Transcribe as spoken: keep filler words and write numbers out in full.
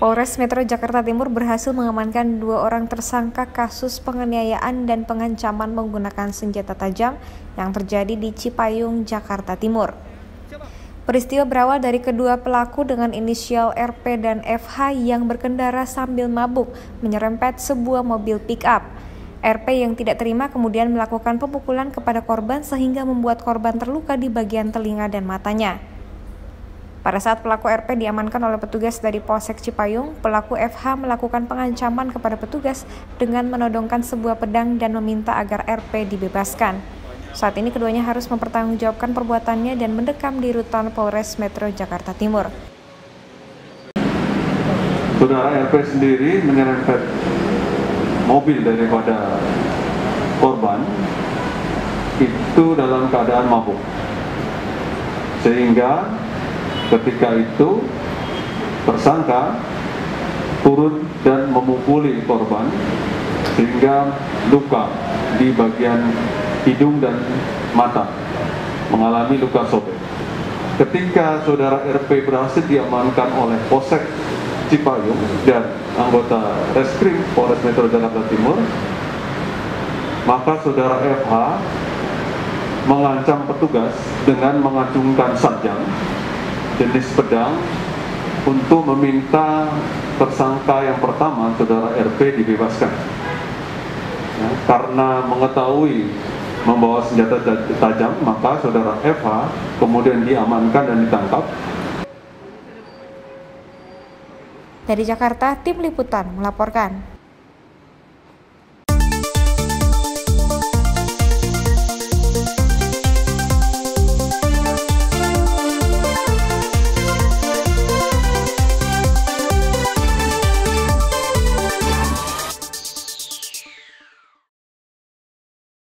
Polres Metro Jakarta Timur berhasil mengamankan dua orang tersangka kasus penganiayaan dan pengancaman menggunakan senjata tajam yang terjadi di Cipayung, Jakarta Timur. Peristiwa berawal dari kedua pelaku dengan inisial R P dan F H yang berkendara sambil mabuk menyerempet sebuah mobil pick-up. R P yang tidak terima kemudian melakukan pemukulan kepada korban sehingga membuat korban terluka di bagian telinga dan matanya. Pada saat pelaku R P diamankan oleh petugas dari Polsek Cipayung, pelaku F H melakukan pengancaman kepada petugas dengan menodongkan sebuah pedang dan meminta agar R P dibebaskan. Saat ini keduanya harus mempertanggungjawabkan perbuatannya dan mendekam di Rutan Polres Metro Jakarta Timur. Saudara R P sendiri menyerempet mobil daripada korban itu dalam keadaan mabuk, sehingga ketika itu tersangka turun dan memukuli korban sehingga luka di bagian hidung dan mata, mengalami luka sobek. Ketika saudara R P berhasil diamankan oleh Polsek Cipayung dan anggota Reskrim Polres Metro Jakarta Timur, maka saudara F H mengancam petugas dengan mengacungkan sajam jenis pedang untuk meminta tersangka yang pertama, saudara R P, dibebaskan. Nah, karena mengetahui membawa senjata tajam, maka saudara F H kemudian diamankan dan ditangkap. Dari Jakarta, tim liputan melaporkan.